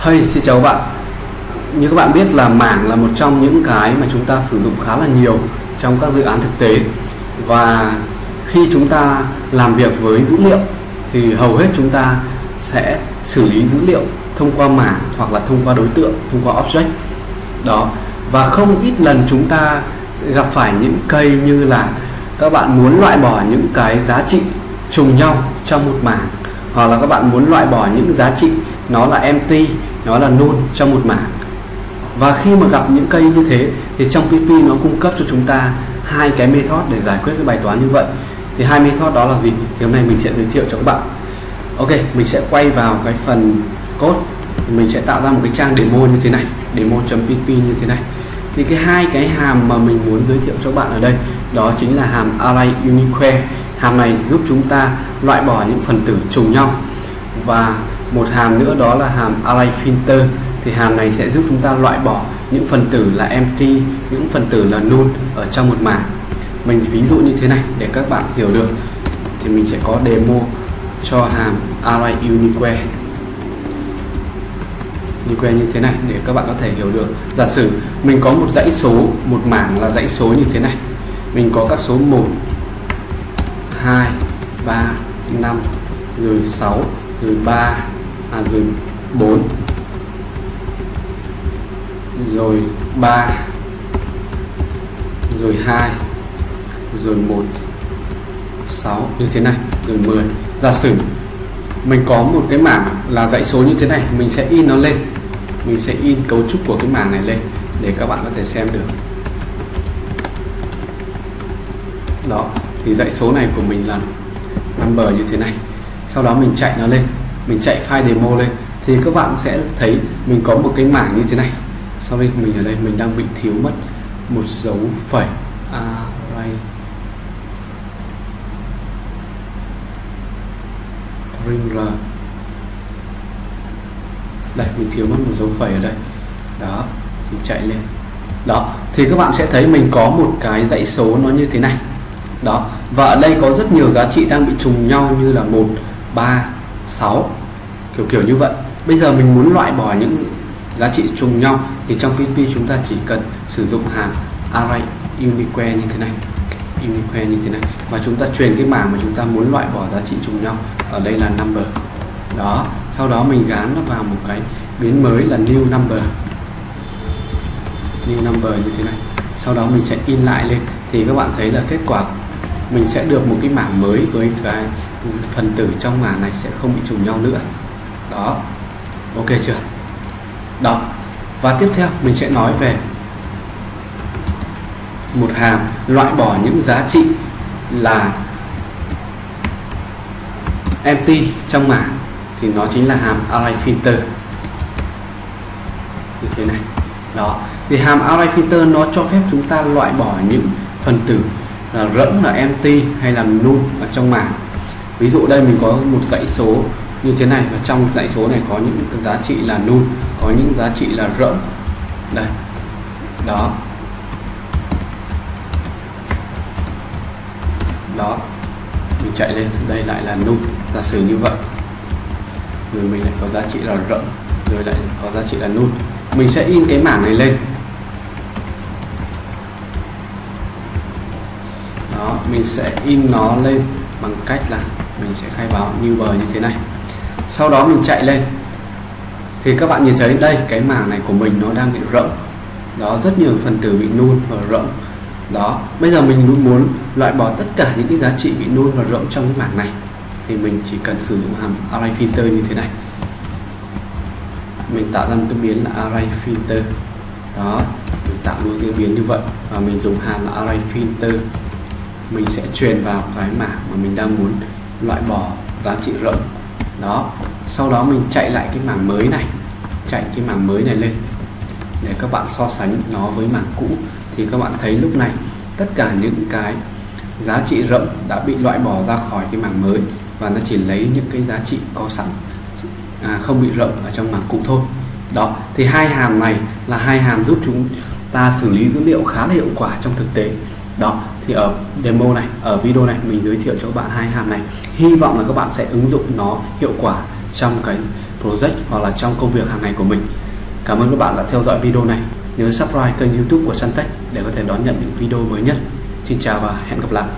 Hey, xin chào các bạn. Như các bạn biết là mảng là một trong những cái mà chúng ta sử dụng khá là nhiều trong các dự án thực tế. Và khi chúng ta làm việc với dữ liệu thì hầu hết chúng ta sẽ xử lý dữ liệu thông qua mảng hoặc là thông qua đối tượng, thông qua object. Đó. Và không ít lần chúng ta sẽ gặp phải những cây như là các bạn muốn loại bỏ những cái giá trị trùng nhau trong một mảng, hoặc là các bạn muốn loại bỏ những giá trị nó là empty, nó là null trong một mảng. Và khi mà gặp những cây như thế thì trong PHP nó cung cấp cho chúng ta hai cái method để giải quyết cái bài toán như vậy. Thì hai method đó là gì thì hôm nay mình sẽ giới thiệu cho các bạn. Ok, mình sẽ quay vào cái phần code, mình sẽ tạo ra một cái trang demo như thế này, demo.php như thế này. Thì cái hai cái hàm mà mình muốn giới thiệu cho các bạn ở đây đó chính là hàm array_unique. Hàm này giúp chúng ta loại bỏ những phần tử trùng nhau, và một hàm nữa đó là hàm array_filter. Thì hàm này sẽ giúp chúng ta loại bỏ những phần tử là empty, những phần tử là null ở trong một mảng. Mình ví dụ như thế này để các bạn hiểu được. Thì mình sẽ có demo cho hàm array_unique như thế này để các bạn có thể hiểu được. Giả sử mình có một dãy số, một mảng là dãy số như thế này. Mình có các số 1, 2, 3, 5, rồi 6, rồi 3, rồi 4, rồi 3, rồi 2, rồi 1, 6 như thế này, rồi 10. Giả sử mình có một cái mảng là dãy số như thế này, mình sẽ in nó lên. Mình sẽ in cấu trúc của cái mảng này lên để các bạn có thể xem được. Đó, thì dãy số này của mình là number như thế này. Sau đó mình chạy nó lên, mình chạy file demo lên thì các bạn sẽ thấy mình có một cái mảng như thế này. Sau đây mình ở đây mình đang bị thiếu mất một dấu phẩy. Đây, mình thiếu mất một dấu phẩy ở đây. Đó, mình chạy lên. Đó, thì các bạn sẽ thấy mình có một cái dãy số nó như thế này. Đó, và ở đây có rất nhiều giá trị đang bị trùng nhau như là 1, 3, 6, kiểu như vậy. Bây giờ mình muốn loại bỏ những giá trị trùng nhau thì trong PHP chúng ta chỉ cần sử dụng hàm array_unique như thế này, unique như thế này, và chúng ta truyền cái mảng mà chúng ta muốn loại bỏ giá trị trùng nhau, ở đây là number. Đó, sau đó mình gán nó vào một cái biến mới là new number như thế này. Sau đó mình sẽ in lại lên thì các bạn thấy là kết quả mình sẽ được một cái mảng mới với cái phần tử trong mảng này sẽ không bị trùng nhau nữa. Đó, ok chưa? Đó, và tiếp theo mình sẽ nói về một hàm loại bỏ những giá trị là empty trong mảng, thì nó chính là hàm array_filter như thế này. Đó, thì hàm array_filter nó cho phép chúng ta loại bỏ những phần tử là rỗng, là empty hay là null ở trong mảng. Ví dụ đây mình có một dãy số như thế này, và trong dãy số này có những giá trị là null, có những giá trị là rỗng đây. Đó, đó, mình chạy lên, đây lại là null, giả sử như vậy, rồi mình lại có giá trị là rỗng, rồi lại có giá trị là null. Mình sẽ in cái mảng này lên. Đó, mình sẽ in nó lên bằng cách là mình sẽ khai báo new bar như thế này. Sau đó mình chạy lên thì các bạn nhìn thấy đây, cái mảng này của mình nó đang bị rỗng. Đó, rất nhiều phần tử bị null và rỗng. Đó, bây giờ mình muốn loại bỏ tất cả những cái giá trị bị null và rỗng trong cái mảng này thì mình chỉ cần sử dụng hàm array_filter như thế này. Mình tạo ra một cái biến là array_filter. Đó, mình tạo luôn cái biến như vậy và mình dùng hàm là array_filter. Mình sẽ truyền vào cái mảng mà mình đang muốn loại bỏ giá trị rỗng. Đó, sau đó mình chạy lại cái mảng mới này, chạy cái mảng mới này lên để các bạn so sánh nó với mảng cũ. Thì các bạn thấy lúc này tất cả những cái giá trị rỗng đã bị loại bỏ ra khỏi cái mảng mới, và nó chỉ lấy những cái giá trị có sẵn, không bị rỗng ở trong mảng cũ thôi. Đó, thì hai hàm này là hai hàm giúp chúng ta xử lý dữ liệu khá là hiệu quả trong thực tế. Đó, thì ở demo này, ở video này mình giới thiệu cho các bạn hai hàm này. Hy vọng là các bạn sẽ ứng dụng nó hiệu quả trong cái project hoặc là trong công việc hàng ngày của mình. Cảm ơn các bạn đã theo dõi video này. Nhớ subscribe kênh YouTube của Suntech để có thể đón nhận những video mới nhất. Xin chào và hẹn gặp lại.